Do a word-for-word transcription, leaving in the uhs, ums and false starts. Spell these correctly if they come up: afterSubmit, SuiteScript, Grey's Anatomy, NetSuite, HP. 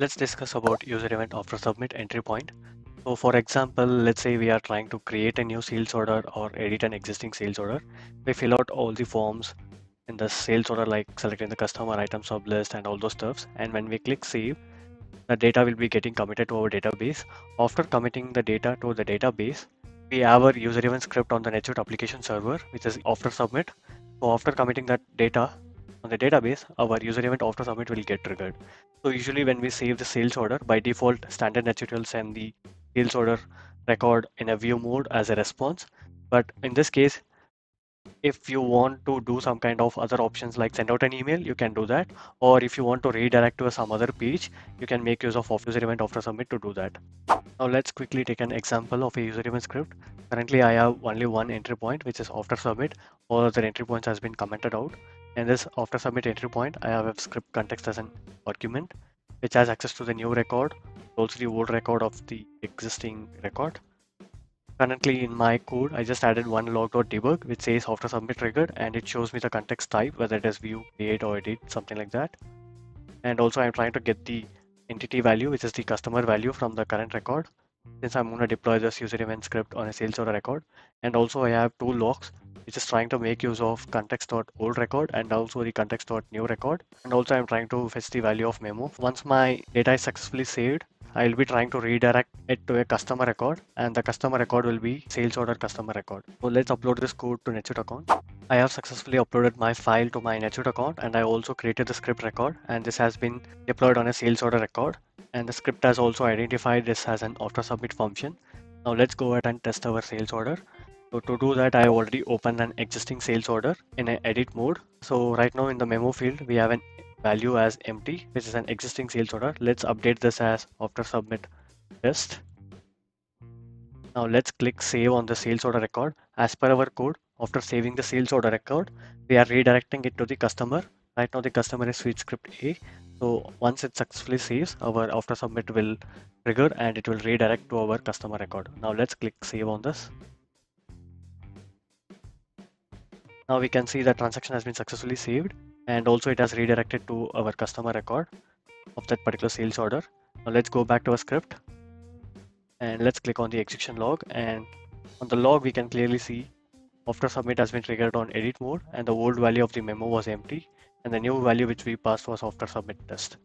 Let's discuss about user event after submit entry point. So for example, let's say we are trying to create a new sales order or edit an existing sales order. We fill out all the forms in the sales order, like selecting the customer, item, sub list and all those stuffs. And when we click save, the data will be getting committed to our database. After committing the data to the database, we have our user event script on the NetSuite application server, which is after submit. So after committing that data on the database, our user event after submit will get triggered. So usually when we save the sales order, by default standard NetSuite will send the sales order record in a view mode as a response. But in this case, if you want to do some kind of other options like send out an email, you can do that. Or if you want to redirect to some other page, you can make use of user event after submit to do that. Now let's quickly take an example of a user event script. Currently I have only one entry point, which is after submit. All other entry points has been commented out. In this after submit entry point, I have a script context as an argument, which has access to the new record, also the old record of the existing record. Currently in my code, I just added one log.debug which says after submit triggered, and it shows me the context type, whether it is view, create or edit, something like that. And also I'm trying to get the entity value, which is the customer value from the current record, since I'm going to deploy this user event script on a sales order record. And also I have two logs, which is trying to make use of context.old record and also the context.new record. And also I'm trying to fetch the value of memo. Once my data is successfully saved, I will be trying to redirect it to a customer record, and the customer record will be sales order customer record. So let's upload this code to NetSuite account. I have successfully uploaded my file to my NetSuite account, and I also created the script record, and this has been deployed on a sales order record, and the script has also identified this as an after submit function. Now let's go ahead and test our sales order. So to do that, I already opened an existing sales order in an edit mode. So right now in the memo field, we have an value as empty, which is an existing sales order. Let's update this as after submit test. Now let's click save on the sales order record. As per our code, after saving the sales order record, we are redirecting it to the customer. Right now the customer is SuiteScript A. So once it successfully saves, our after submit will trigger and it will redirect to our customer record. Now let's click save on this. Now we can see that transaction has been successfully saved, and also it has redirected to our customer record of that particular sales order. Now let's go back to our script and let's click on the execution log, and on the log we can clearly see after submit has been triggered on edit mode, and the old value of the memo was empty, and the new value which we passed was after submit test.